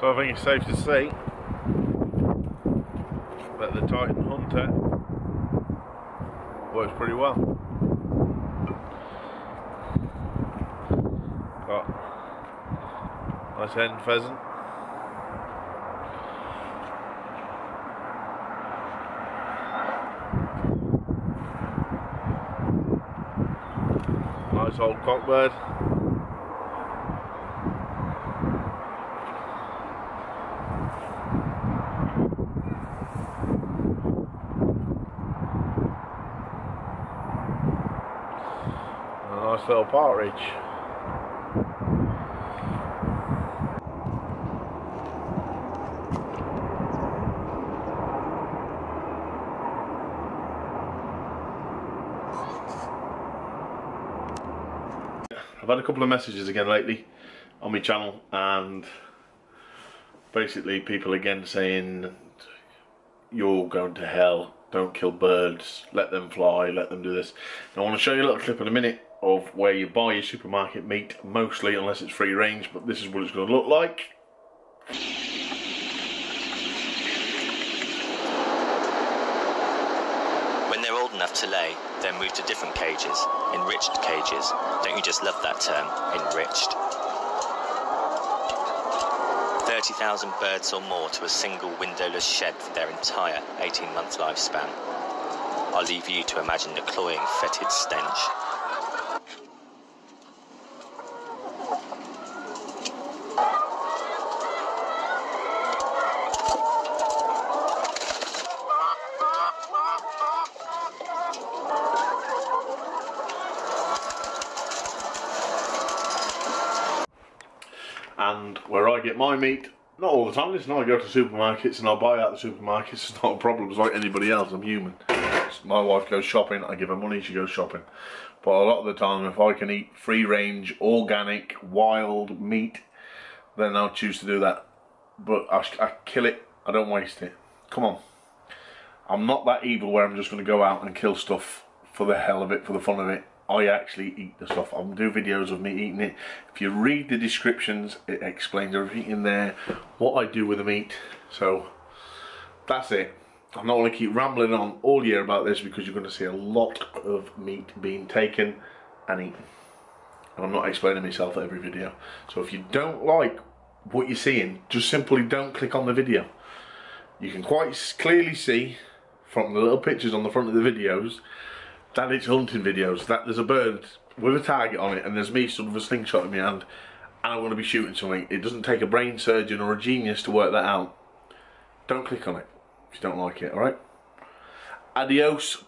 So I think it's safe to say that the Titan Hunter works pretty well. Got a nice hen pheasant. Nice old cockbird. And a nice little partridge. I've had a couple of messages again lately on my channel, and basically people again saying you're going to hell, don't kill birds, let them fly, let them do this. And I want to show you a little clip in a minute of where you buy your supermarket meat, mostly, unless it's free range, but this is what it's going to look like. When they're old enough to lay, they're moved to different cages, enriched cages. Don't you just love that term, enriched? 30,000 birds or more to a single windowless shed for their entire 18-month lifespan. I'll leave you to imagine the cloying, fetid stench. And where I get my meat, not all the time, listen, I go to supermarkets and I'll buy out the supermarkets, it's not a problem, it's like anybody else, I'm human. My wife goes shopping, I give her money, she goes shopping. But a lot of the time, if I can eat free range, organic, wild meat, then I'll choose to do that. But I kill it, I don't waste it. Come on. I'm not that evil where I'm just going to go out and kill stuff for the hell of it, for the fun of it. I actually eat the stuff. I'll do videos of me eating it. If you read the descriptions, it explains everything in there, what I do with the meat. So that's it. I'm not going to keep rambling on all year about this, because you're going to see a lot of meat being taken and eaten. And I'm not explaining myself at every video. So if you don't like what you're seeing, just simply don't click on the video. You can quite clearly see from the little pictures on the front of the videos that it's hunting videos, that there's a bird with a target on it and there's me sort of a slingshot in my hand and I want to be shooting something. It doesn't take a brain surgeon or a genius to work that out. Don't click on it if you don't like it, alright? Adios.